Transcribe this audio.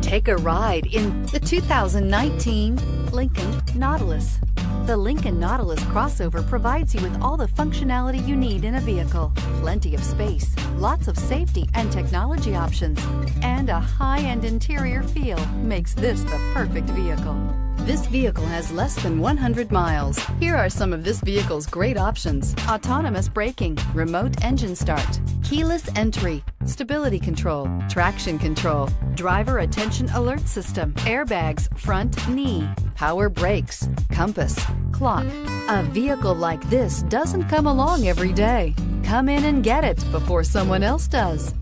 Take a ride in the 2019 Lincoln Nautilus. The Lincoln Nautilus crossover provides you with all the functionality you need in a vehicle. Plenty of space, lots of safety and technology options, and a high-end interior feel makes this the perfect vehicle. This vehicle has less than 100 miles. Here are some of this vehicle's great options: autonomous braking, remote engine start, keyless entry, stability control, traction control, driver attention alert system, airbags, front knee, power brakes, compass, clock. A vehicle like this doesn't come along every day. Come in and get it before someone else does.